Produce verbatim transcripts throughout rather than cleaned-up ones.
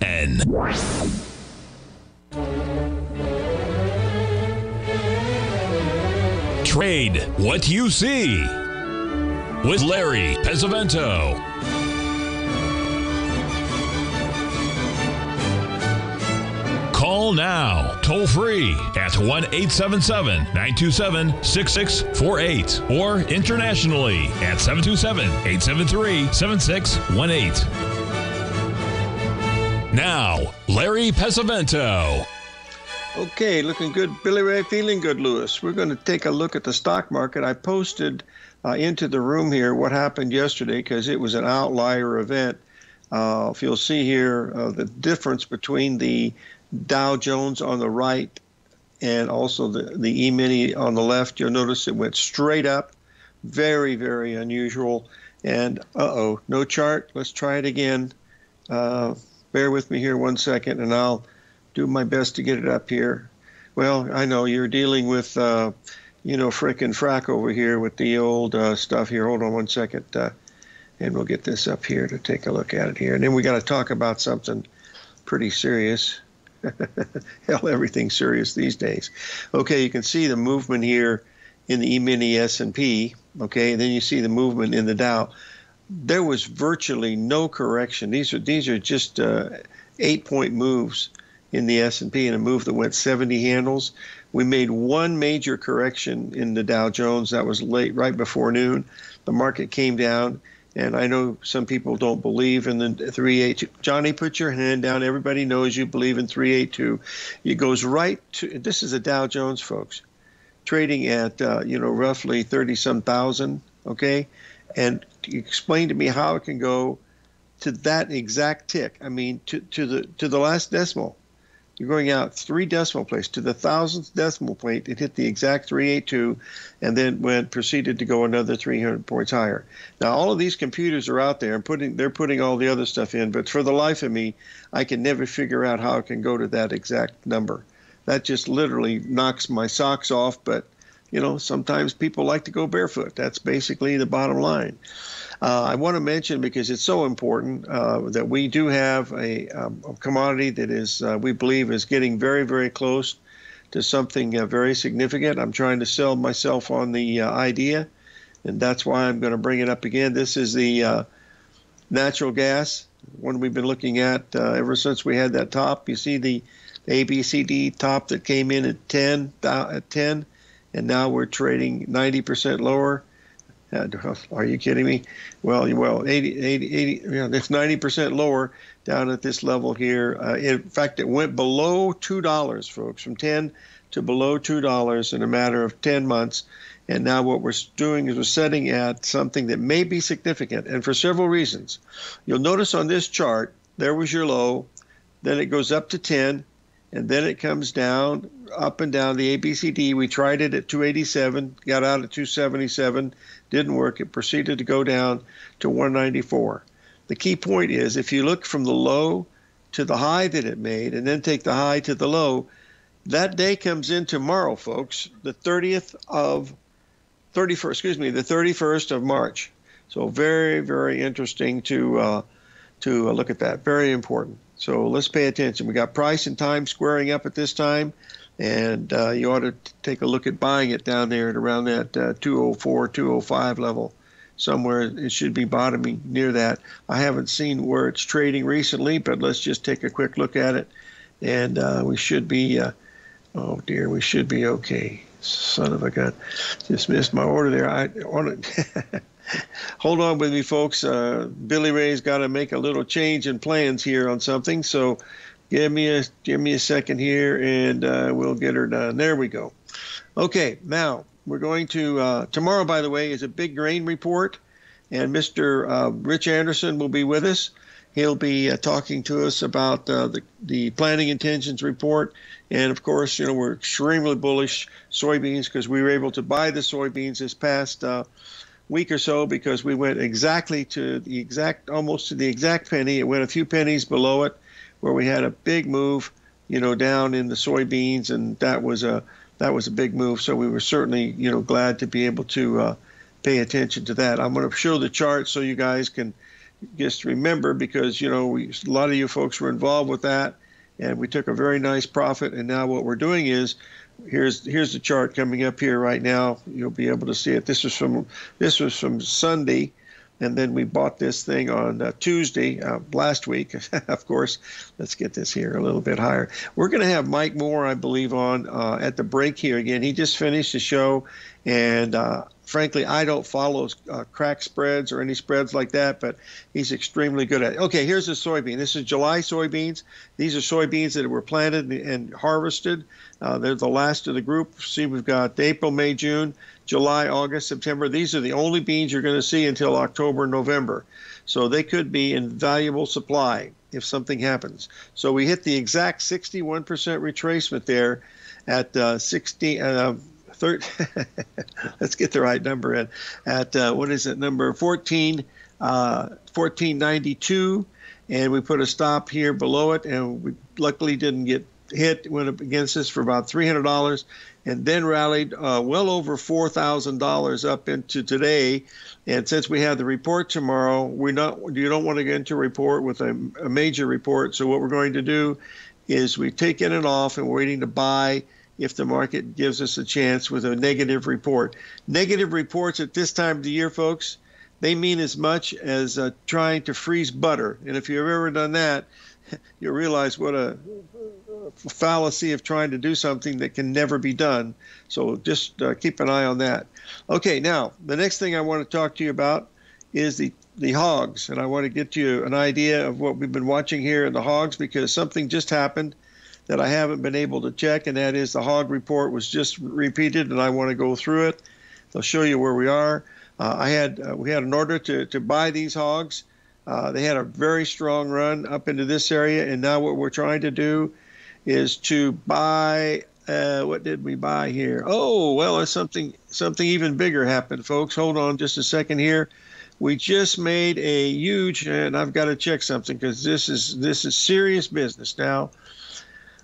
F N N. Trade what you see with Larry Pesavento. Call now, toll free at one eight seven seven, nine two seven, six six four eight or internationally at seven two seven, eight seven three, seven six one eight. Now, Larry Pesavento. Okay, looking good, Billy Ray, feeling good, Lewis. We're going to take a look at the stock market. I posted uh, into the room here what happened yesterday because it was an outlier event. Uh, if you'll see here, uh, the difference between the Dow Jones on the right and also the, the E-mini on the left, you'll notice it went straight up. Very, very unusual. And uh-oh, no chart. Let's try it again. Uh, bear with me here one second, and I'll do my best to get it up here. Well, I know you're dealing with, uh, you know, frickin' frack over here with the old uh, stuff here. Hold on one second, uh, and we'll get this up here to take a look at it here. And then we got to talk about something pretty serious. Hell, everything's serious these days. Okay, you can see the movement here in the E-mini S and P. Okay, and then you see the movement in the Dow. There was virtually no correction. These are these are just uh, eight-point moves in the S and P, in a move that went seventy handles. We made one major correction in the Dow Jones. That was late, right before noon. The market came down, and I know some people don't believe in the three eighty-two. Johnny, put your hand down. Everybody knows you believe in three eighty-two. It goes right to, this is a Dow Jones, folks, trading at, uh, you know, roughly thirty-some thousand, okay? And explain to me how it can go to that exact tick. I mean, to, to the to the last decimal. You're going out three decimal places to the thousandth decimal point. It hit the exact three eighty-two and then went proceeded to go another three hundred points higher. Now, all of these computers are out there and putting they're putting all the other stuff in. But for the life of me, I can never figure out how it can go to that exact number. That just literally knocks my socks off. But, you know, sometimes people like to go barefoot. That's basically the bottom line. Uh, I want to mention, because it's so important, uh, that we do have a, um, a commodity that is uh, we believe is getting very, very close to something uh, very significant. I'm trying to sell myself on the uh, idea, and that's why I'm going to bring it up again. This is the uh, natural gas, one we've been looking at uh, ever since we had that top. You see the A B C D top that came in at ten, uh, at ten, and now we're trading ninety percent lower. Are you kidding me? Well, well, eighty, eighty, eighty, yeah, it's ninety percent lower down at this level here. Uh, in fact, it went below two dollars, folks, from ten to below two dollars in a matter of ten months. And now what we're doing is we're setting at something that may be significant, and for several reasons. You'll notice on this chart, there was your low, then it goes up to ten, and then it comes down, up and down the A B C D. We tried it at two eighty-seven, got out at two seventy-seven, didn't work. It proceeded to go down to one ninety-four. The key point is, if you look from the low to the high that it made and then take the high to the low, that day comes in tomorrow, folks, the thirtieth of thirty-first, excuse me, the thirty-first of March. So very, very interesting to uh, to uh, look at that. Very important. So let's pay attention. We got price and time squaring up at this time, and uh, you ought to take a look at buying it down there at around that uh, two oh four, two oh five level. Somewhere it should be bottoming near that. I haven't seen where it's trading recently, but let's just take a quick look at it, and uh, we should be, uh, oh dear, we should be okay. Son of a gun. Just missed my order there. I on it. Hold on with me, folks. Uh, Billy Ray's got to make a little change in plans here on something. So give me a give me a second here, and uh, we'll get her done. There we go. Okay, now we're going to uh, tomorrow. By the way, is a big grain report, and Mister Uh, Rich Anderson will be with us. He'll be uh, talking to us about uh, the the planting intentions report, and of course, you know, we're extremely bullish soybeans because we were able to buy the soybeans this past Uh, week or so, because we went exactly to the exact, almost to the exact penny. It went a few pennies below it, where we had a big move, you know, down in the soybeans, and that was a that was a big move. So we were certainly, you know, glad to be able to uh, pay attention to that. I'm going to show the chart so you guys can just remember, because, you know, we, a lot of you folks were involved with that, and we took a very nice profit. And now what we're doing is, here's here's the chart coming up here right now. You'll be able to see it. This was from this was from Sunday, and then we bought this thing on uh, Tuesday uh, last week. Of course, let's get this here a little bit higher. We're going to have Mike Moore, I believe, on uh, at the break here again. He just finished the show, and uh, frankly, I don't follow uh, crack spreads or any spreads like that, but he's extremely good at it. Okay, here's the soybean. This is July soybeans. These are soybeans that were planted and harvested. Uh, they're the last of the group. See, we've got April, May, June, July, August, September. These are the only beans you're going to see until October, November. So they could be in valuable supply if something happens. So we hit the exact sixty-one percent retracement there at uh, sixty, uh, thirty, let's get the right number in, at uh, what is it, number fourteen, uh, fourteen ninety-two, and we put a stop here below it, and we luckily didn't get hit. Went up against us for about three hundred dollars, and then rallied uh, well over four thousand dollars up into today. And since we have the report tomorrow, we not you don't want to get into a report with a, a major report. So what we're going to do is we take in and off, and we're waiting to buy if the market gives us a chance with a negative report. Negative reports at this time of the year, folks, they mean as much as uh, trying to freeze butter. And if you've ever done that, you'll realize what a fallacy of trying to do something that can never be done. So just uh, keep an eye on that. Okay, now the next thing I want to talk to you about is the the hogs, and I want to get you an idea of what we've been watching here in the hogs, because something just happened that I haven't been able to check, and that is the hog report was just repeated, and I want to go through it. I'll show you where we are. Uh, I had uh, we had an order to to buy these hogs. Uh, they had a very strong run up into this area, and now what we're trying to do is to buy, uh, what did we buy here? Oh, well, there's something something even bigger happened, folks. Hold on just a second here. We just made a huge, and I've got to check something, because this is, this is serious business now.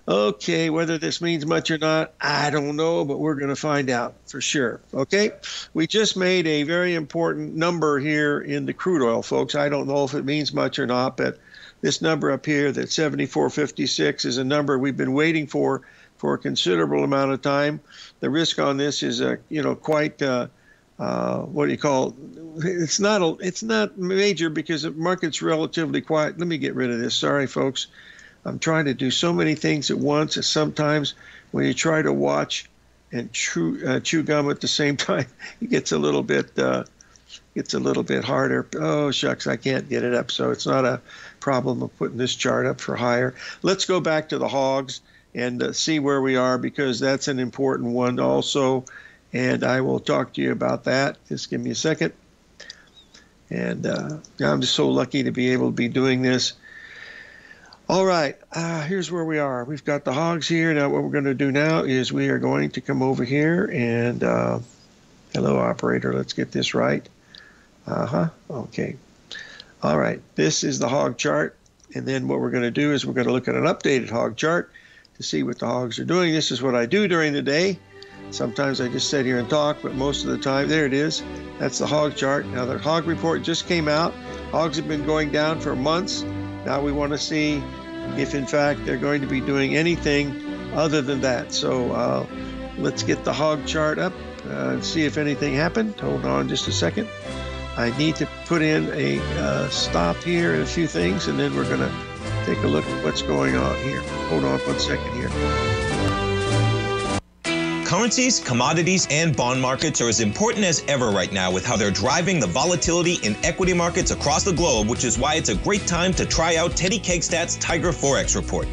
Okay, whether this means much or not, I don't know, but we're going to find out for sure. Okay, we just made a very important number here in the crude oil, folks. I don't know if it means much or not, but this number up here, that seventy-four fifty-six, is a number we've been waiting for for a considerable amount of time. The risk on this is, a, you know, quite, uh, uh, what do you call it? It's not, a, it's not major, because the market's relatively quiet. Let me get rid of this. Sorry, folks. I'm trying to do so many things at once. And sometimes when you try to watch and chew, uh, chew gum at the same time, it gets a little bit... Uh, It's a little bit harder. Oh, shucks, I can't get it up. So it's not a problem of putting this chart up for higher. Let's go back to the hogs and uh, see where we are, because that's an important one also. And I will talk to you about that. Just give me a second. And uh, I'm just so lucky to be able to be doing this. All right, uh, here's where we are. We've got the hogs here. Now what we're going to do now is we are going to come over here and, uh, hello, operator, let's get this right. Uh-huh. Okay. All right. This is the hog chart. And then what we're going to do is we're going to look at an updated hog chart to see what the hogs are doing. This is what I do during the day. Sometimes I just sit here and talk, but most of the time, there it is. That's the hog chart. Now, the hog report just came out. Hogs have been going down for months. Now we want to see if, in fact, they're going to be doing anything other than that. So uh, let's get the hog chart up uh, and see if anything happened. Hold on just a second. I need to put in a uh, stop here and a few things, and then we're going to take a look at what's going on here. Hold on one second here. Currencies, commodities, and bond markets are as important as ever right now with how they're driving the volatility in equity markets across the globe, which is why it's a great time to try out Teddy Kegstad's Tiger Forex Report.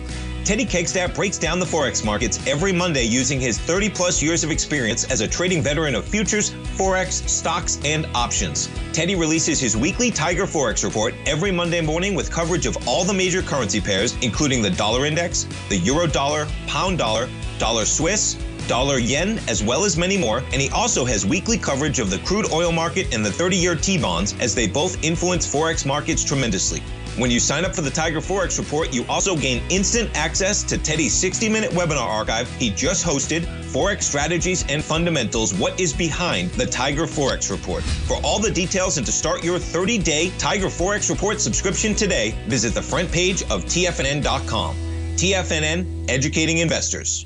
Teddy Kegstad breaks down the Forex markets every Monday using his thirty plus years of experience as a trading veteran of futures, Forex, stocks, and options. Teddy releases his weekly Tiger Forex Report every Monday morning with coverage of all the major currency pairs, including the dollar index, the euro dollar, pound dollar, dollar Swiss, dollar yen, as well as many more, and he also has weekly coverage of the crude oil market and the thirty-year T-bonds, as they both influence Forex markets tremendously. When you sign up for the Tiger Forex Report, you also gain instant access to Teddy's sixty minute webinar archive he just hosted, Forex Strategies and Fundamentals, What is Behind the Tiger Forex Report. For all the details and to start your thirty day Tiger Forex Report subscription today, visit the front page of T F N N dot com. T F N N, educating investors.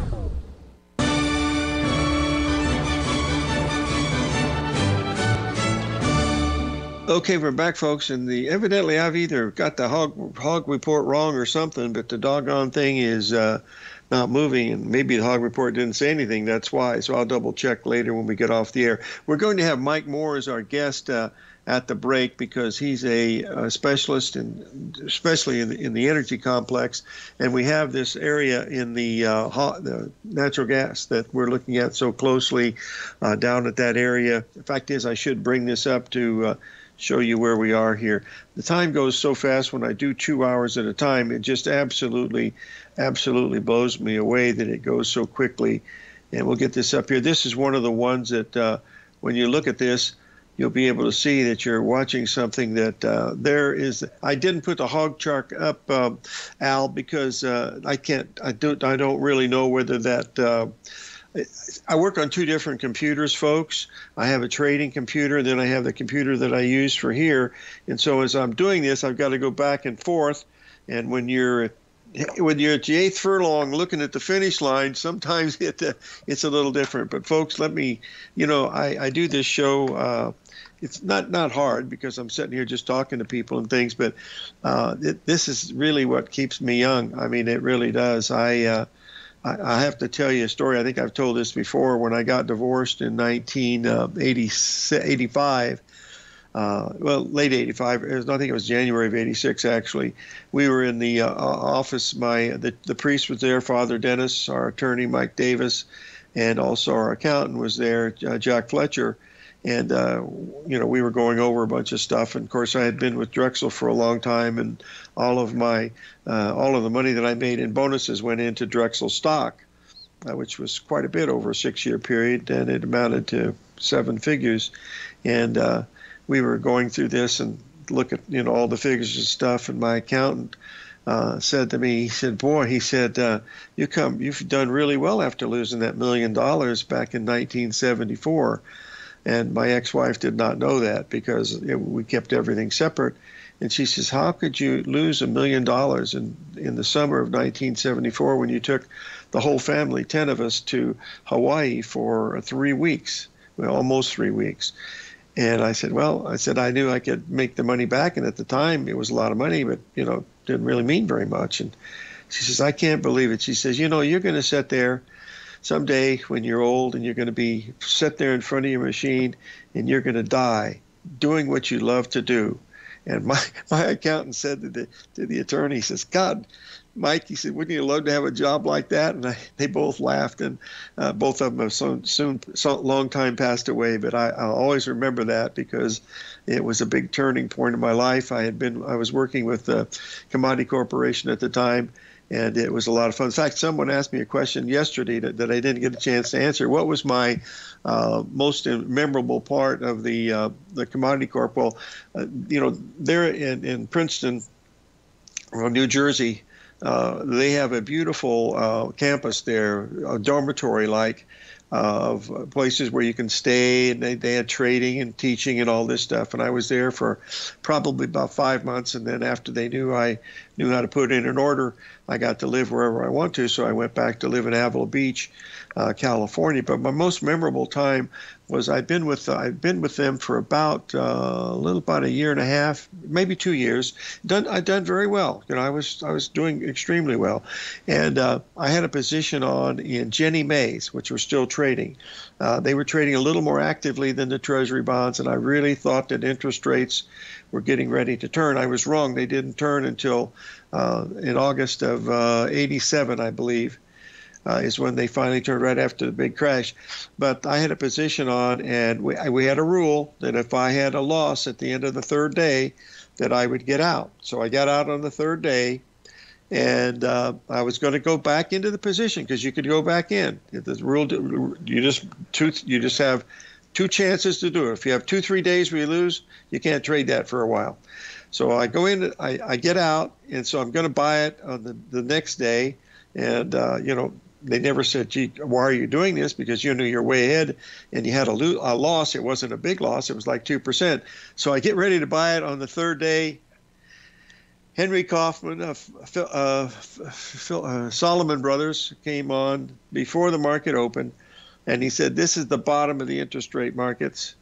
Okay, we're back, folks, and the evidently I've either got the hog hog report wrong or something, but the doggone thing is uh, not moving, and maybe the hog report didn't say anything. That's why, so I'll double-check later when we get off the air. We're going to have Mike Moore as our guest uh, at the break because he's a, a specialist, in, especially in the, in the energy complex, and we have this area in the, uh, hot, the natural gas that we're looking at so closely uh, down at that area. The fact is I should bring this up to uh, – show you where we are here. The time goes so fast when I do two hours at a time. It just absolutely, absolutely blows me away that it goes so quickly. And we'll get this up here. This is one of the ones that uh, when you look at this, you'll be able to see that you're watching something that uh, there is. I didn't put the hog chart up, um, Al, because uh, I can't. I don't. I don't really know whether that. Uh, I work on two different computers, folks. I have a trading computer, and then I have the computer that I use for here. And so as I'm doing this, I've got to go back and forth. And when you're when you're at the eighth furlong looking at the finish line, sometimes it, uh, it's a little different. But, folks, let me – you know, I, I do this show uh, – it's not, not hard because I'm sitting here just talking to people and things. But uh, it, this is really what keeps me young. I mean, it really does. I uh, – I have to tell you a story. I think I've told this before. When I got divorced in nineteen eighty-five, uh, well, late eighty-five, it was, I think it was January of eighty-six, actually, we were in the uh, office. My the, the priest was there, Father Dennis, our attorney, Mike Davis, and also our accountant was there, uh, Jack Fletcher. And, uh, you know, we were going over a bunch of stuff. And, of course, I had been with Drexel for a long time, and all of my uh, all of the money that I made in bonuses went into Drexel stock, uh, which was quite a bit over a six-year period, and it amounted to seven figures. And uh, we were going through this and look at, you know, all the figures and stuff, and my accountant uh, said to me, he said, boy, he said, uh, you come, you've done really well after losing that million dollars back in nineteen seventy-four. And my ex-wife did not know that because it, we kept everything separate. And she says, how could you lose a million dollars in in the summer of nineteen seventy-four when you took the whole family, ten of us, to Hawaii for three weeks, well, almost three weeks. And I said, well, I said, I knew I could make the money back. And at the time, it was a lot of money, but, you know, didn't really mean very much. And she says, I can't believe it. She says, you know, you're going to sit there someday when you're old and you're going to be sit there in front of your machine and you're going to die doing what you love to do. And my, my accountant said to the, to the attorney, he says, God, Mike, he said, wouldn't you love to have a job like that? And I, they both laughed, and uh, both of them have so, soon, so long time passed away. But I, I'll always remember that because it was a big turning point in my life. I had been, I was working with the Commodity Corporation at the time, and it was a lot of fun. In fact, someone asked me a question yesterday that, that I didn't get a chance to answer. What was my uh, most memorable part of the uh, the Commodity Corp? Well, uh, you know, there in, in Princeton, or New Jersey, uh, they have a beautiful uh, campus there, a dormitory-like, of places where you can stay, and they, they had trading and teaching and all this stuff. And I was there for probably about five months. And then after they knew I knew how to put in an order, I got to live wherever I want to. So I went back to live in Avila Beach, uh, California. But my most memorable time was I've been with I've been with them for about uh, a little about a year and a half, maybe two years. Done I've done very well. You know, I was I was doing extremely well, and uh, I had a position on in Ginnie Mae's, which were still trading. Uh, they were trading a little more actively than the Treasury bonds, and I really thought that interest rates were getting ready to turn. I was wrong. They didn't turn until uh, in August of uh, eighty-seven, I believe. Uh, is when they finally turned right after the big crash. But I had a position on, and we, we had a rule that if I had a loss at the end of the third day, that I would get out. So I got out on the third day, and uh, I was going to go back into the position because you could go back in. If the rule, you just two, you just have two chances to do it. If you have two, three days where you lose, you can't trade that for a while. So I go in, I, I get out, and so I'm going to buy it on the, the next day, and uh, you know. They never said, gee, why are you doing this? Because you knew you're way ahead and you had a, lo a loss. It wasn't a big loss. It was like two percent. So I get ready to buy it on the third day. Henry Kaufman of uh, uh, uh, Solomon Brothers came on before the market opened, and he said, this is the bottom of the interest rate markets,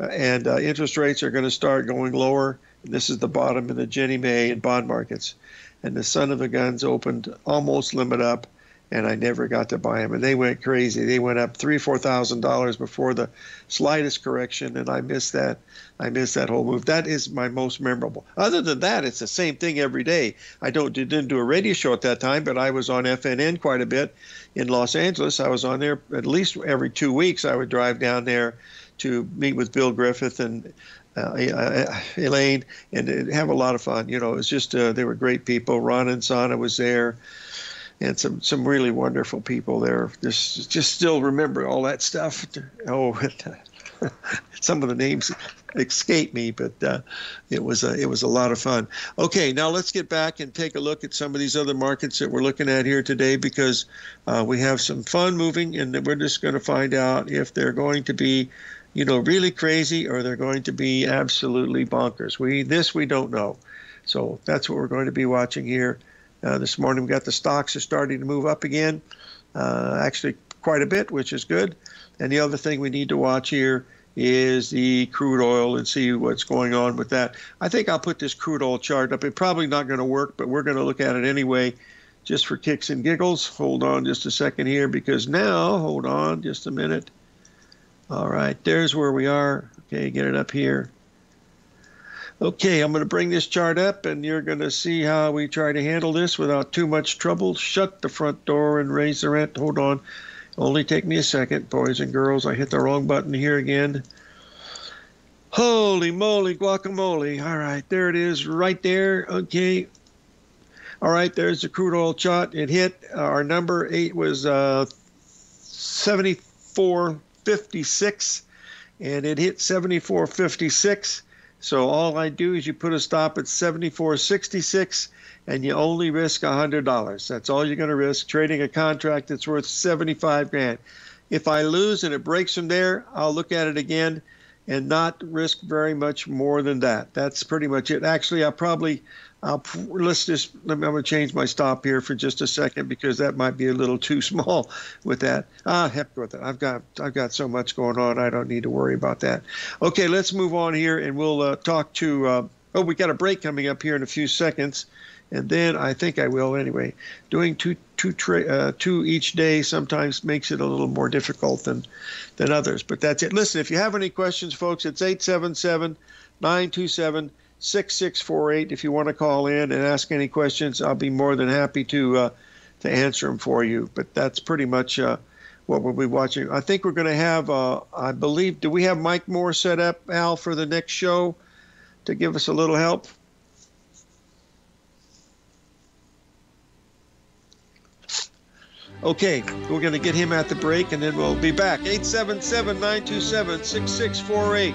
uh, and uh, interest rates are going to start going lower. And this is the bottom of the Ginnie Mae and bond markets. And the son of the guns opened almost limit up, and I never got to buy them. And they went crazy. They went up three, four thousand dollars before the slightest correction, and I missed that. I missed that whole move. That is my most memorable. Other than that, it's the same thing every day. I don't didn't do a radio show at that time, but I was on F N N quite a bit in Los Angeles. I was on there at least every two weeks. I would drive down there to meet with Bill Griffith and Uh, Elaine, and uh, have a lot of fun. You know, it was just uh, they were great people. Ron and Sana was there, and some some really wonderful people there. Just just still remember all that stuff. Oh, some of the names escape me, but uh, it was a, it was a lot of fun. Okay, now let's get back and take a look at some of these other markets that we're looking at here today, because uh, we have some fun moving, and we're just going to find out if they're going to be, you know, really crazy, or they're going to be absolutely bonkers. We this we don't know. So that's what we're going to be watching here. Uh, this morning we got the stocks are starting to move up again, uh, actually quite a bit, which is good. And the other thing we need to watch here is the crude oil and see what's going on with that. I think I'll put this crude oil chart up. It's probably not going to work, but we're going to look at it anyway just for kicks and giggles. Hold on just a second here, because now, hold on just a minute. All right, there's where we are. Okay, get it up here. Okay, I'm going to bring this chart up, and you're going to see how we try to handle this without too much trouble. Shut the front door and raise the rent. Hold on. Only take me a second, boys and girls. I hit the wrong button here again. Holy moly guacamole. All right, there it is right there. Okay. All right, there's the crude oil chart. It hit. Our number eight was uh, seventy-four fifty-six, and it hit seventy-four fifty-six. So all I do is you put a stop at seventy-four sixty-six, and you only risk one hundred dollars. That's all you're going to risk, trading a contract that's worth seventy-five grand. If I lose and it breaks from there, I'll look at it again and not risk very much more than that. That's pretty much it. Actually, I probably, I'll, let's just, I'm going to change my stop here for just a second because that might be a little too small with that. Ah, heck with it. I've got, I've got so much going on. I don't need to worry about that. Okay, let's move on here and we'll uh, talk to, uh, oh, we got a break coming up here in a few seconds. And then I think I will anyway. Doing two, two, tra uh, two each day sometimes makes it a little more difficult than, than others. But that's it. Listen, if you have any questions, folks, it's eight seven seven, nine two seven, six six four eight. If you want to call in and ask any questions, I'll be more than happy to uh, to answer them for you. But that's pretty much uh, what we'll be watching. I think we're going to have, uh, I believe, do we have Mike Moore set up, Al, for the next show to give us a little help? Okay, we're going to get him at the break, and then we'll be back. eight seven seven, nine two seven, six six four eight.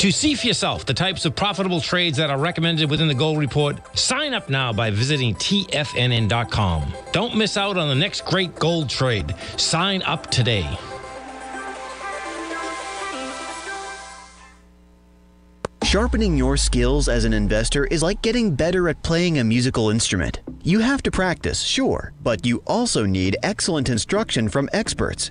To see for yourself the types of profitable trades that are recommended within the Gold Report, sign up now by visiting T F N N dot com. Don't miss out on the next great gold trade. Sign up today. Sharpening your skills as an investor is like getting better at playing a musical instrument. You have to practice, sure, but you also need excellent instruction from experts.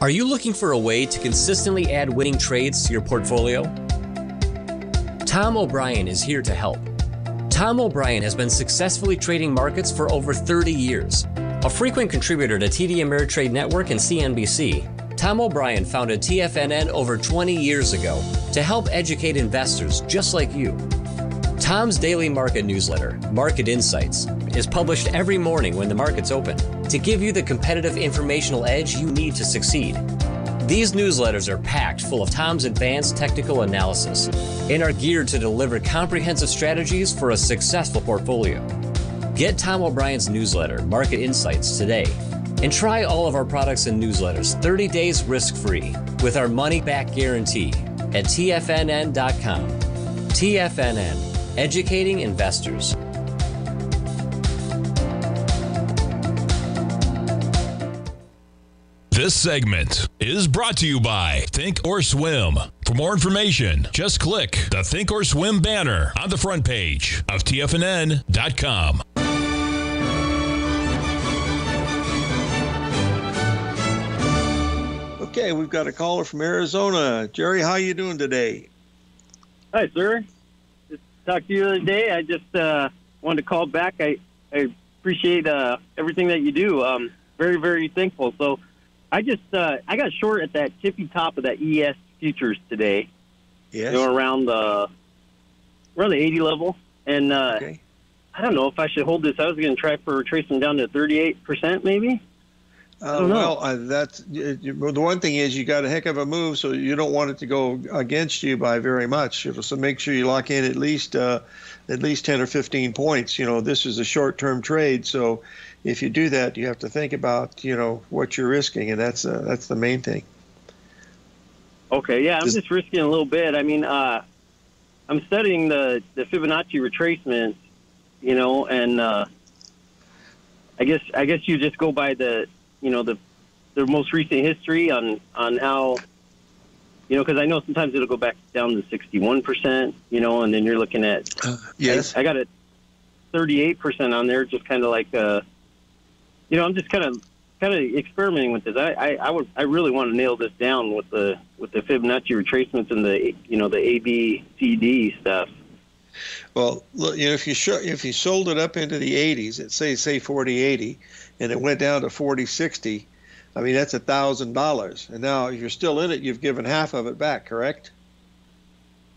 Are you looking for a way to consistently add winning trades to your portfolio? Tom O'Brien is here to help. Tom O'Brien has been successfully trading markets for over thirty years. A frequent contributor to T D Ameritrade Network and C N B C, Tom O'Brien founded T F N N over twenty years ago to help educate investors just like you. Tom's daily market newsletter, Market Insights, is published every morning when the markets open to give you the competitive informational edge you need to succeed. These newsletters are packed full of Tom's advanced technical analysis and are geared to deliver comprehensive strategies for a successful portfolio. Get Tom O'Brien's newsletter, Market Insights, today and try all of our products and newsletters thirty days risk-free with our money-back guarantee at T F N N dot com. T F N N, educating investors. This segment is brought to you by Think or Swim. For more information, just click the Think or Swim banner on the front page of T F N N dot com. Okay, we've got a caller from Arizona. Jerry, how you doing today? Hi, sir. Just talked to you the other day. I just uh, wanted to call back. I, I appreciate uh, everything that you do. Um, very, very thankful. So I just uh, I got short at that tippy top of that E S futures today. Yes. You know, around the around the eighty level, and uh, okay. I don't know if I should hold this. I was going to try for retracing down to thirty-eight percent, maybe. Uh, well, uh, that's you, well, the one thing is you got a heck of a move, so you don't want it to go against you by very much. So make sure you lock in at least uh, at least ten or fifteen points. You know, this is a short-term trade, so if you do that, you have to think about you know what you're risking, and that's uh, that's the main thing. Okay, yeah, I'm Does, just risking a little bit. I mean, uh, I'm studying the the Fibonacci retracement, you know, and uh, I guess I guess you just go by the you know, the the most recent history on, on how, you know, because I know sometimes it'll go back down to sixty-one percent, you know, and then you're looking at, uh, yes, I, I got a thirty-eight percent on there, just kind of like, uh, you know, I'm just kind of kind of experimenting with this. I, I, I would I really want to nail this down with the with the Fibonacci retracements and the, you know, the A, B, C, D stuff. Well, look, you know, if you show, if you sold it up into the eighties, at say say forty eighty, and it went down to forty sixty, I mean, that's a thousand dollars. And now, if you're still in it, you've given half of it back, correct?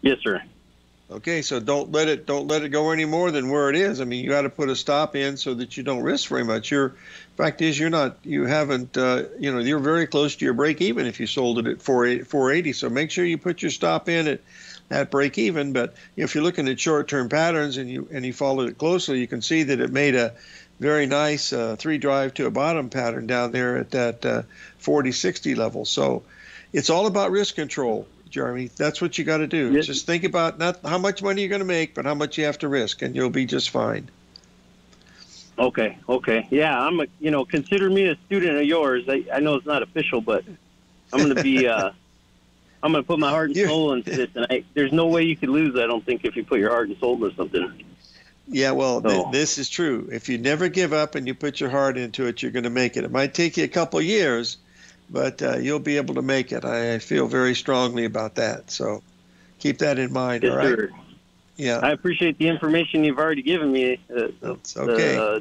Yes, sir. Okay, so don't let it don't let it go any more than where it is. I mean, you got to put a stop in so that you don't risk very much. Your fact is, you're not, you haven't, uh, you know, you're very close to your break even if you sold it at four eighty. So make sure you put your stop in at. at break even. But if you're looking at short-term patterns and you and you followed it closely, you can see that it made a very nice uh, three drive to a bottom pattern down there at that uh, forty sixty level. So it's all about risk control, Jeremy. That's what you got to do. Yes. Just think about not how much money you're going to make, but how much you have to risk, and you'll be just fine. Okay, okay. Yeah, I'm a, you know, consider me a student of yours. I, I know it's not official, but I'm going to be uh, I'm going to put my heart and soul into this, and I, there's no way you could lose, I don't think, if you put your heart and soul into something. Yeah, well, so. th this is true. If you never give up and you put your heart into it, you're going to make it. It might take you a couple of years, but uh, you'll be able to make it. I feel very strongly about that, so keep that in mind, yes, all right? Sir. Yeah. I appreciate the information you've already given me. Uh, That's okay. Uh,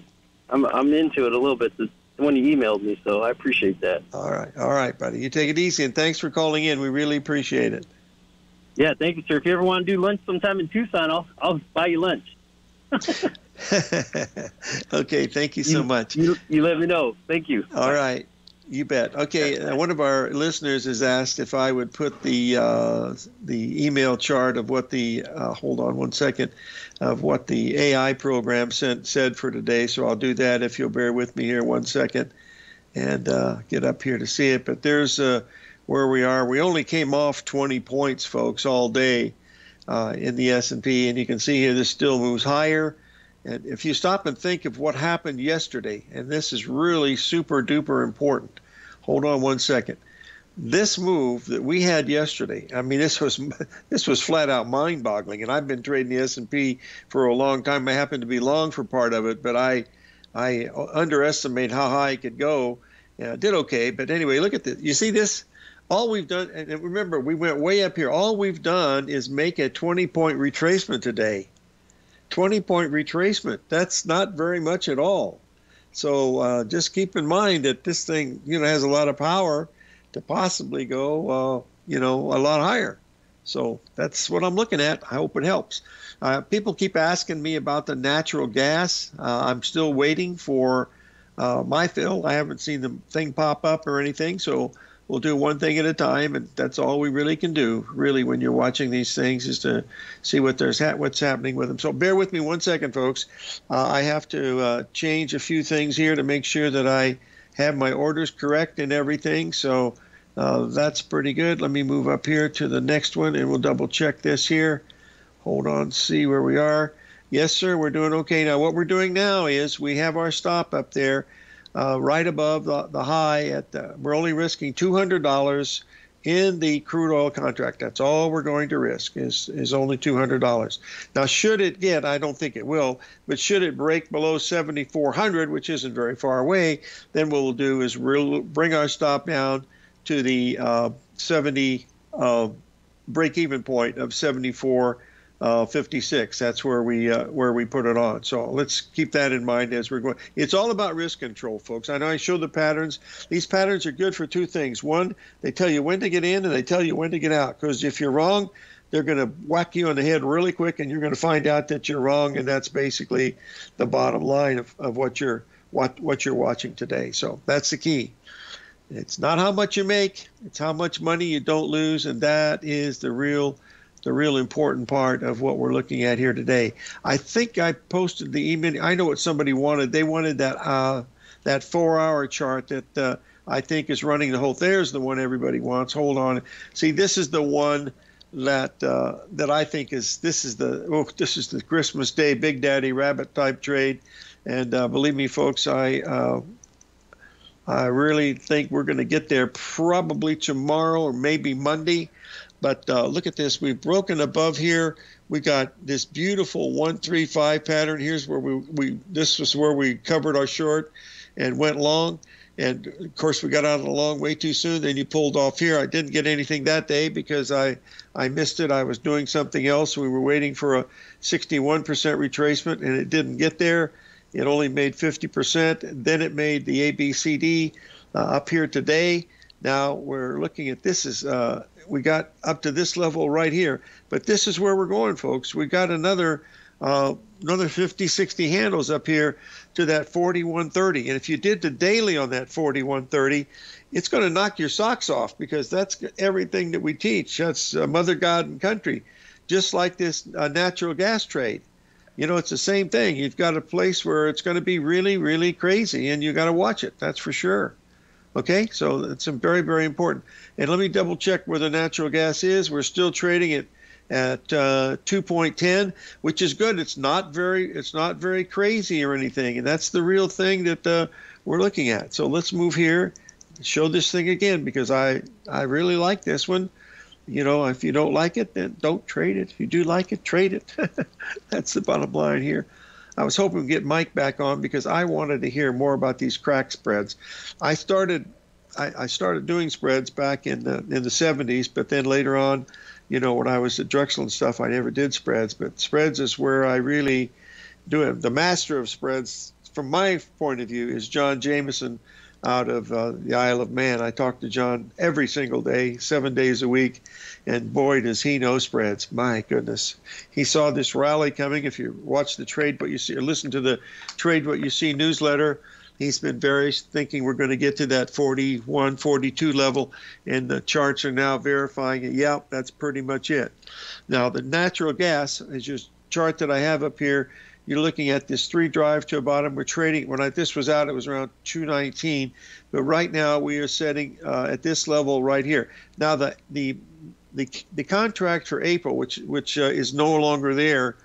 I'm, I'm into it a little bit this when you emailed me, so I appreciate that. All right. All right, buddy. You take it easy, and thanks for calling in. We really appreciate it. Yeah, thank you, sir. If you ever want to do lunch sometime in Tucson, I'll, I'll buy you lunch. Okay, thank you so you, much. You, you let me know. Thank you. All right. You bet. Okay, uh, one of our listeners has asked if I would put the uh, the email chart of what the uh, hold on one second of what the A I program sent said for today. So I'll do that if you'll bear with me here one second and uh, get up here to see it. But there's uh, where we are. We only came off twenty points, folks, all day uh, in the S and P, and you can see here this still moves higher. And if you stop and think of what happened yesterday, and this is really super duper important. Hold on one second. This move that we had yesterday, I mean, this was this was flat out mind boggling. And I've been trading the S and P for a long time. I happened to be long for part of it, but I I underestimated how high it could go. And I did okay, but anyway, look at this. You see this? All we've done, and remember, we went way up here. All we've done is make a twenty point retracement today. twenty point retracement. That's not very much at all. So uh, just keep in mind that this thing, you know, has a lot of power to possibly go, uh, you know, a lot higher. So that's what I'm looking at. I hope it helps. Uh, people keep asking me about the natural gas. Uh, I'm still waiting for uh, my fill. I haven't seen the thing pop up or anything. So we'll do one thing at a time, and that's all we really can do, really, when you're watching these things, is to see what there's ha what's happening with them. So bear with me one second, folks. Uh, I have to uh, change a few things here to make sure that I have my orders correct and everything. So uh, that's pretty good. Let me move up here to the next one, and we'll double-check this here. Hold on, see where we are. Yes, sir, we're doing okay. Now, what we're doing now is we have our stop up there. Uh, right above the, the high at the, we're only risking two hundred dollars in the crude oil contract. That's all we're going to risk is, is only two hundred dollars. Now, should it get, I don't think it will, but should it break below seventy-four hundred, which isn't very far away, then what we'll do is we'll bring our stop down to the uh, seventy uh, break-even point of seventy-four fifty-six. Uh, that's where we uh, where we put it on. So let's keep that in mind as we're going. It's all about risk control, folks. I know I show the patterns. These patterns are good for two things. One, they tell you when to get in, and they tell you when to get out. Because if you're wrong, they're going to whack you on the head really quick, and you're going to find out that you're wrong. And that's basically the bottom line of, of what you're what what you're watching today. So that's the key. It's not how much you make, it's how much money you don't lose, and that is the real the real important part of what we're looking at here today. I think I posted the email. I know what somebody wanted. They wanted that uh, that four-hour chart that uh, I think is running the whole. There's the one everybody wants. Hold on. See, this is the one that uh, that I think is this is the oh, this is the Christmas Day Big Daddy Rabbit type trade, and uh, believe me, folks, I. Uh, I really think we're going to get there probably tomorrow or maybe Monday. But uh, look at this. We've broken above here. We got this beautiful one three five pattern. Here's where we, we this was where we covered our short and went long. And, of course, we got out of the long way too soon. Then you pulled off here. I didn't get anything that day because I, I missed it. I was doing something else. We were waiting for a sixty-one percent retracement, and it didn't get there. It only made fifty percent. Then it made the A B C D uh, up here today. Now we're looking at this is uh, we got up to this level right here. But this is where we're going, folks. We got another uh, another fifty, sixty handles up here to that forty-one thirty. And if you did the daily on that forty-one thirty, it's going to knock your socks off because that's everything that we teach. That's uh, mother, God, and country, just like this uh, natural gas trade. You know, it's the same thing. You've got a place where it's going to be really, really crazy, and you got to watch it. That's for sure. Okay, so it's very, very important. And let me double check where the natural gas is. We're still trading it at uh, two point ten, which is good. It's not very, it's not very crazy or anything, and that's the real thing that uh, we're looking at. So let's move here, show this thing again because I, I really like this one. You know, if you don't like it, then don't trade it. If you do like it, trade it. That's the bottom line here. I was hoping to get Mike back on because I wanted to hear more about these crack spreads. I started, I, I started doing spreads back in the in the seventies, but then later on, you know, when I was at Drexel and stuff, I never did spreads. But spreads is where I really do it. The master of spreads, from my point of view, is John Jameson out of uh, the Isle of Man. I talk to John every single day, seven days a week, and boy, does he know spreads. My goodness. He saw this rally coming. If you watch the Trade What You See, or listen to the Trade What You See newsletter, he's been very thinking we're going to get to that forty-one, forty-two level, and the charts are now verifying it. Yep, that's pretty much it. Now, the natural gas is just chart that I have up here. You're looking at this three drive to a bottom. We're trading. When I, this was out, it was around two nineteen. But right now we are setting uh, at this level right here. Now the the the, the contract for April, which which uh, is no longer there,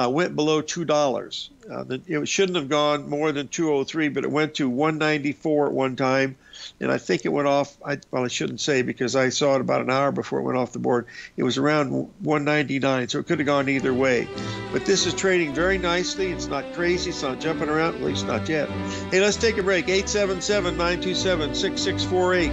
uh, went below two dollars. Uh, the, it shouldn't have gone more than two oh three, but it went to one ninety-four at one time. And I think it went off. I, well, I shouldn't say because I saw it about an hour before it went off the board. It was around one ninety-nine, so it could have gone either way. But this is trading very nicely. It's not crazy. It's not jumping around, at least not yet. Hey, let's take a break. eight seven seven, nine two seven, six six four eight.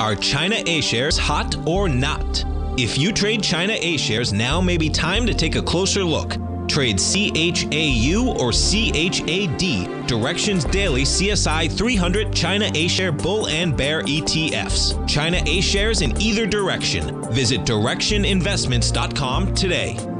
Are China A-shares hot or not? If you trade China A-shares, now may be time to take a closer look. Trade C H A U or C H A D, Directions Daily C S I three hundred China A-Share Bull and Bear E T Fs. China A-Shares in either direction. Visit direction investments dot com today.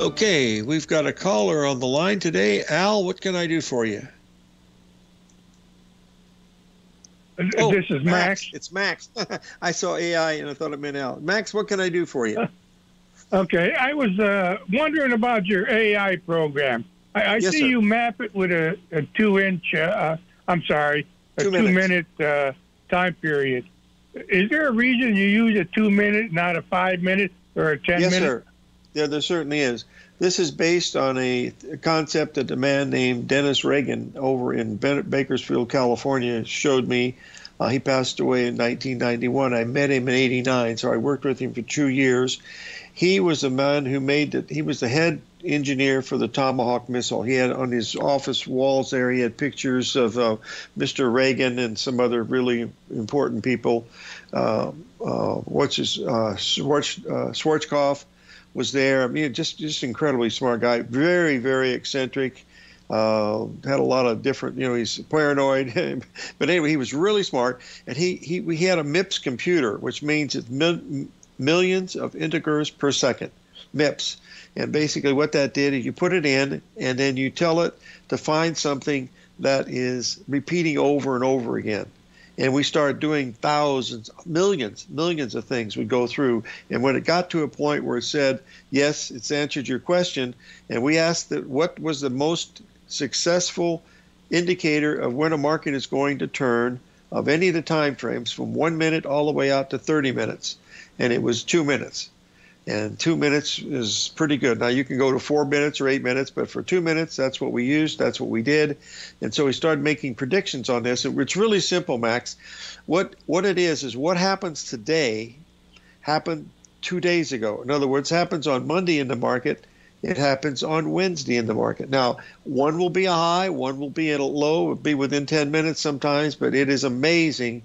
Okay, we've got a caller on the line today. Al, what can I do for you? Oh, this is Max. Max. It's Max. I saw A I and I thought it meant Al. Max, what can I do for you? Uh, okay. I was uh, wondering about your A I program. I, I yes, see sir. You map it with a, a two-inch, uh, I'm sorry, a two-minute two uh, time period. Is there a reason you use a two-minute, not a five-minute or a ten-minute? Yes, minute? sir. Yeah, there certainly is. This is based on a concept that a man named Dennis Reagan over in Bakersfield, California, showed me. Uh, he passed away in nineteen ninety-one. I met him in eighty-nine, so I worked with him for two years. He was the man who made the, he was the head engineer for the Tomahawk missile. He had on his office walls there, he had pictures of uh, Mister Reagan and some other really important people. Uh, uh, what's his, uh, Schwartz, uh, Schwarzkopf was there. I mean, just just incredibly smart guy, very, very eccentric. Uh, had a lot of different, you know, he's paranoid. But anyway, he was really smart. And he, he, he had a MIPS computer, which means it's mi millions of integers per second, MIPS. And basically what that did is you put it in, and then you tell it to find something that is repeating over and over again. And we started doing thousands, millions, millions of things would go through. And when it got to a point where it said, yes, it's answered your question, and we asked that what was the most successful indicator of when a market is going to turn of any of the time frames from one minute all the way out to thirty minutes. And it was two minutes. And two minutes is pretty good. Now, you can go to four minutes or eight minutes, but for two minutes, that's what we used. That's what we did. And so we started making predictions on this. It's really simple, Max. What what it is is what happens today happened two days ago. In other words, happens on Monday in the market. It happens on Wednesday in the market. Now, one will be a high. One will be at a low. It will be within ten minutes sometimes, but it is amazing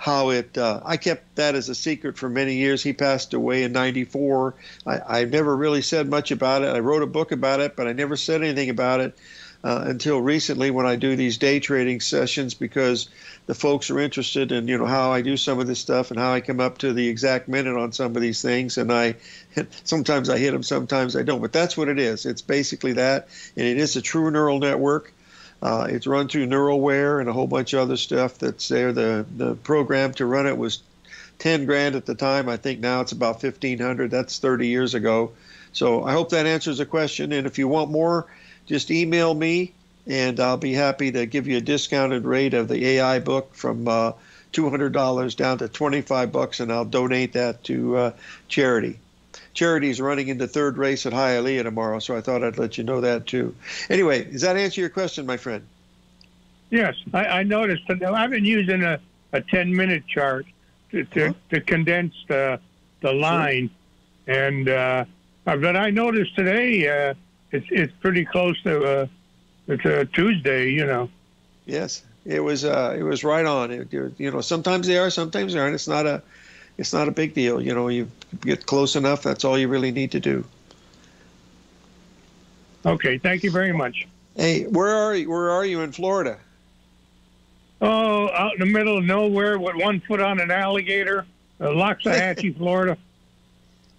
how it, uh, I kept that as a secret for many years. He passed away in ninety-four. I, I never really said much about it. I wrote a book about it, but I never said anything about it uh, until recently when I do these day trading sessions, because the folks are interested in, you know, how I do some of this stuff and how I come up to the exact minute on some of these things. And I, sometimes I hit them, sometimes I don't, but that's what it is. It's basically that. And it is a true neural network. Uh, it's run through NeuroWare and a whole bunch of other stuff that's there. The, the program to run it was ten grand at the time. I think now it's about fifteen hundred. That's thirty years ago. So I hope that answers the question. And if you want more, just email me, and I'll be happy to give you a discounted rate of the A I book from uh, two hundred dollars down to twenty-five bucks, and I'll donate that to uh, charity. Charity is running in the third race at Hialeah tomorrow, so I thought I'd let you know that too. Anyway, does that answer your question, my friend? Yes, I, I noticed. I've been using a, a ten-minute chart to, to, huh? to condense the, the line, sure. and uh, but I noticed today uh, it's it's pretty close to uh, it's a Tuesday, you know. Yes, it was uh, it was right on. It, it, you know, sometimes they are, sometimes they aren't. It's not a it's not a big deal. You know, you get close enough. That's all you really need to do. Okay, thank you very much. Hey, where are you? Where are you in Florida? Oh, out in the middle of nowhere with one foot on an alligator, uh, Loxahatchee, Florida.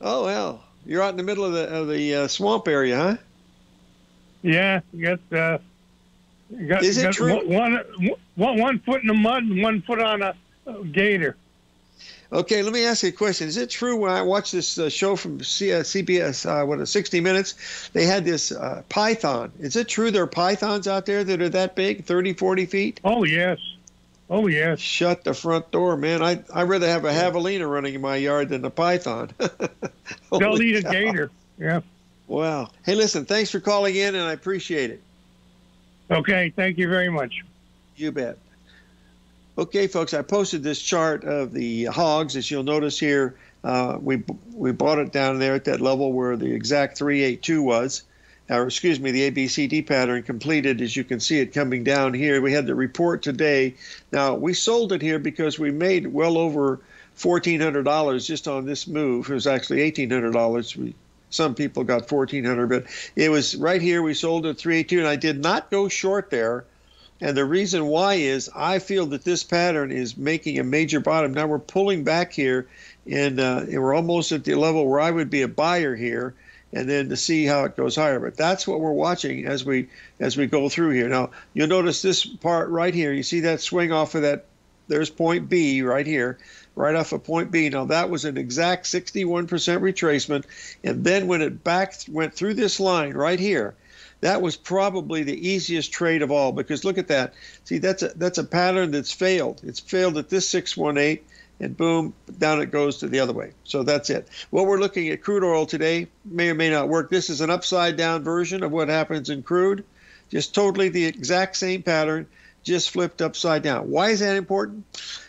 Oh, well, you're out in the middle of the, of the uh, swamp area, huh? Yeah, got, uh, got, Is it got true? One, one, one foot in the mud and one foot on a, a gator. Okay, let me ask you a question. Is it true when I watched this uh, show from C uh, C B S, uh, what, sixty minutes, they had this uh, python. Is it true there are pythons out there that are that big, thirty, forty feet? Oh, yes. Oh, yes. Shut the front door, man. I, I'd rather have a javelina running in my yard than a python. They'll eat a gator. Yeah. Wow. Hey, listen, thanks for calling in, and I appreciate it. Okay, thank you very much. You bet. Okay, folks, I posted this chart of the hogs. As you'll notice here, uh, we we bought it down there at that level where the exact three eighty-two was, or excuse me, the A B C D pattern completed. As you can see it coming down here. We had the report today. Now, we sold it here because we made well over fourteen hundred dollars just on this move. It was actually eighteen hundred dollars. We, some people got fourteen hundred dollars, but it was right here. We sold it at three eighty-two, and I did not go short there. And the reason why is I feel that this pattern is making a major bottom. Now we're pulling back here, and, uh, and we're almost at the level where I would be a buyer here, and then to see how it goes higher. But that's what we're watching as we as we go through here. Now you'll notice this part right here. You see that swing off of that. There's point B right here, right off of point B. Now that was an exact sixty-one percent retracement, and then when it back went through this line right here. That was probably the easiest trade of all, because look at that. See, that's a, that's a pattern that's failed. It's failed at this six eighteen, and boom, down it goes to the other way. So that's it. What we're looking at crude oil today may or may not work. This is an upside-down version of what happens in crude, just totally the exact same pattern, just flipped upside down. Why is that important?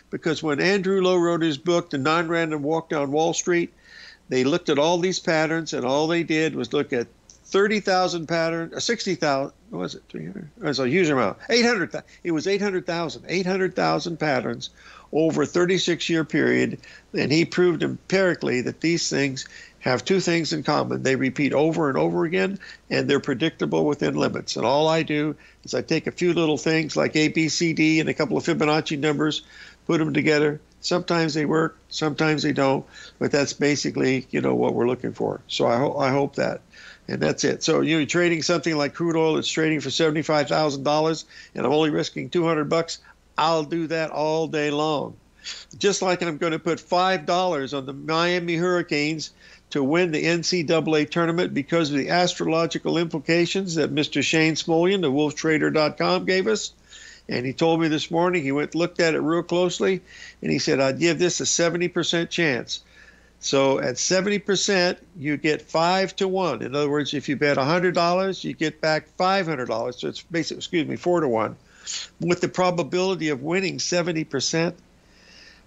Because when Andrew Lowe wrote his book, The Non-Random Walk Down Wall Street, they looked at all these patterns, and all they did was look at thirty thousand pattern, sixty thousand, what was it, three hundred? It was a huge amount, eight hundred thousand. It was eight hundred thousand, eight hundred thousand patterns over a thirty-six year period. And he proved empirically that these things have two things in common. They repeat over and over again, and they're predictable within limits. And all I do is I take a few little things like A, B, C, D, and a couple of Fibonacci numbers, put them together. Sometimes they work, sometimes they don't, but that's basically, you know, what we're looking for. So I, ho- I hope that. And that's it. So you're trading something like crude oil that's trading for seventy-five thousand dollars, and I'm only risking two hundred bucks. I'll do that all day long. Just like I'm going to put five dollars on the Miami Hurricanes to win the N C double A tournament because of the astrological implications that Mister Shane Smolian, the wolf trader dot com, gave us. And he told me this morning, he went looked at it real closely, and he said, I'd give this a seventy percent chance. So at seventy percent, you get five to one. In other words, if you bet one hundred dollars, you get back five hundred dollars. So it's basically, excuse me, four to one. With the probability of winning seventy percent,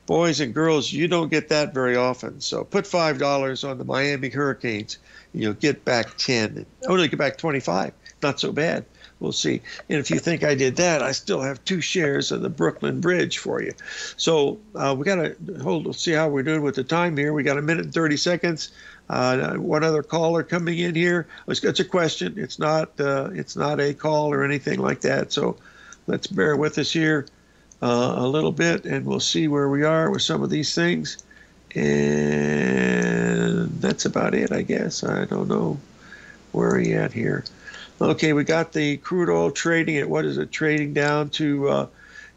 boys and girls, you don't get that very often. So put five dollars on the Miami Hurricanes, and you'll get back ten. Oh, no, you get back twenty-five. Not so bad. We'll see. And if you think I did that, I still have two shares of the Brooklyn Bridge for you. So uh, we got to hold. We'll see how we're doing with the time here. We got a minute and thirty seconds. Uh, one other caller coming in here. It's, it's a question. It's not. Uh, it's not a call or anything like that. So let's bear with us here uh, a little bit, and we'll see where we are with some of these things. And that's about it, I guess. I don't know where are you at here. Okay, we got the crude oil trading at what is it? Trading down to, uh,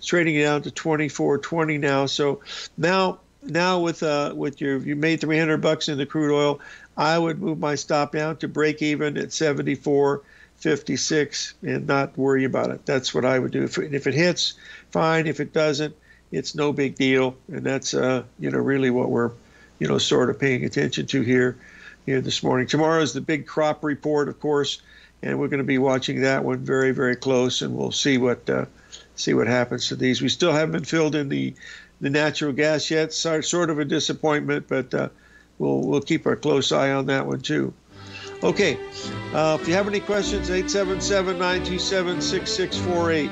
trading down to twenty-four twenty now. So now now with uh with your you made three hundred bucks in the crude oil, I would move my stop down to break even at seventy-four fifty-six and not worry about it. That's what I would do. If, if it hits, fine. If it doesn't, it's no big deal. And that's uh you know really what we're you know sort of paying attention to here here this morning. Tomorrow is the big crop report, of course, and we're going to be watching that one very, very close, and we'll see what uh, see what happens to these. We still haven't been filled in the the natural gas yet. So, sort of a disappointment, but uh, we'll we'll keep our close eye on that one too. Okay, uh, if you have any questions, eight seven seven, nine two seven, six six four eight.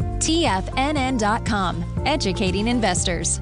T F N N dot com, educating investors.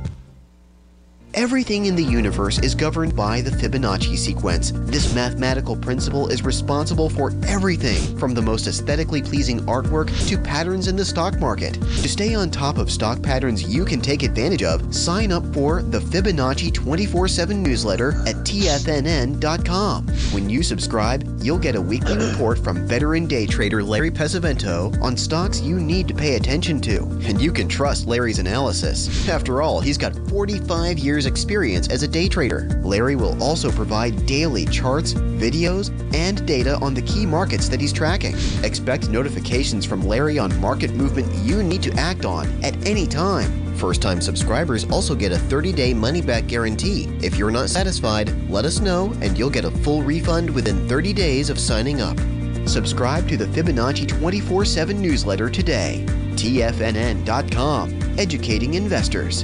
Everything in the universe is governed by the Fibonacci sequence. This mathematical principle is responsible for everything from the most aesthetically pleasing artwork to patterns in the stock market. To stay on top of stock patterns you can take advantage of, sign up for the Fibonacci twenty-four seven newsletter at T F N N dot com. When you subscribe, you'll get a weekly report from veteran day trader Larry Pesavento on stocks you need to pay attention to. And you can trust Larry's analysis. After all, he's got forty-five years experience as a day trader. Larry will also provide daily charts, videos, and data on the key markets that he's tracking. Expect notifications from Larry on market movement you need to act on at any time. First-time subscribers also get a thirty day money-back guarantee. If you're not satisfied, let us know, and you'll get a full refund within thirty days of signing up. Subscribe to the Fibonacci twenty-four seven newsletter today. T F N N dot com, educating investors.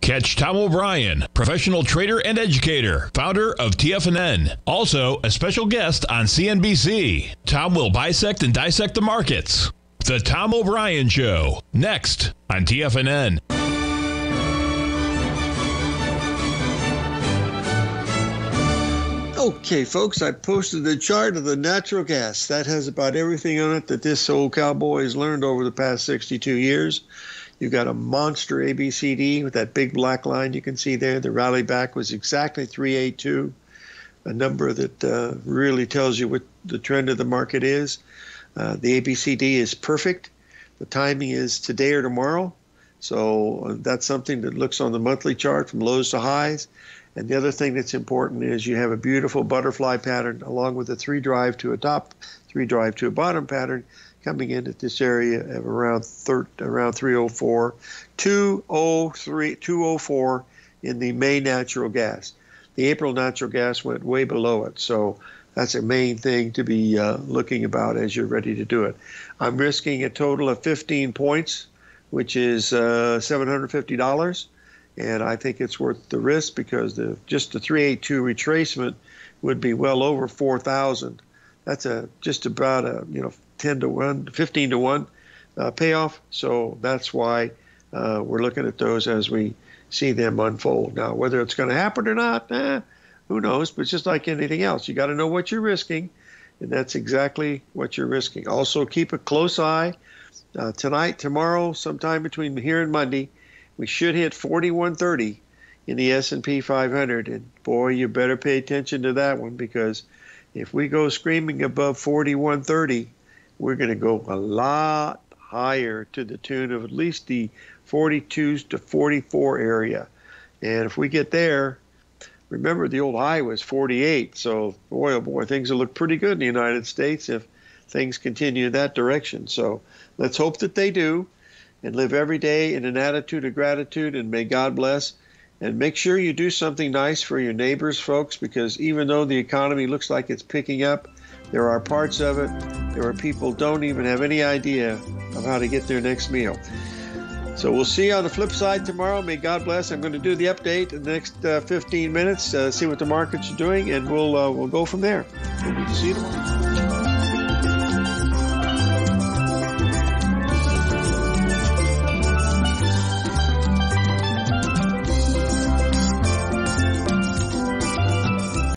Catch Tom O'Brien, professional trader and educator, founder of T F N N, also a special guest on C N B C. Tom will bisect and dissect the markets. The Tom O'Brien Show, next on T F N N. Okay, folks, I posted the chart of the natural gas. That has about everything on it that this old cowboy has learned over the past sixty-two years. You've got a monster A B C D with that big black line you can see there. The rally back was exactly three eighty-two, a number that uh, really tells you what the trend of the market is. Uh, the A B C D is perfect. The timing is today or tomorrow. So that's something that looks on the monthly chart from lows to highs. And the other thing that's important is you have a beautiful butterfly pattern along with a three drive to a top, three drive to a bottom pattern. coming in at this area of around around three oh four, two oh three, two oh four in the May natural gas. The April natural gas went way below it, so that's a main thing to be uh, looking about as you're ready to do it. I'm risking a total of fifteen points, which is uh, seven hundred fifty dollars, and I think it's worth the risk because the just the three eighty-two retracement would be well over four thousand. That's a just about a you know ten to one, fifteen to one uh, payoff. So that's why uh, we're looking at those as we see them unfold. Now, whether it's going to happen or not, eh, who knows? But it's just like anything else. You got to know what you're risking, and that's exactly what you're risking. Also, keep a close eye. Uh, tonight, tomorrow, sometime between here and Monday, we should hit forty-one thirty in the S and P five hundred. And, boy, you better pay attention to that one, because if we go screaming above forty-one thirty, we're going to go a lot higher, to the tune of at least the forty-twos to forty-four area. And if we get there, remember the old high was forty-eight. So, boy, oh boy, things will look pretty good in the United States if things continue that direction. So let's hope that they do, and live every day in an attitude of gratitude, and may God bless. And make sure you do something nice for your neighbors, folks, because even though the economy looks like it's picking up, there are parts of it, there are people don't even have any idea of how to get their next meal. So we'll see you on the flip side tomorrow. May God bless. I'm going to do the update in the next uh, fifteen minutes, uh, see what the markets are doing, and we'll uh, we'll go from there. We'll see you tomorrow.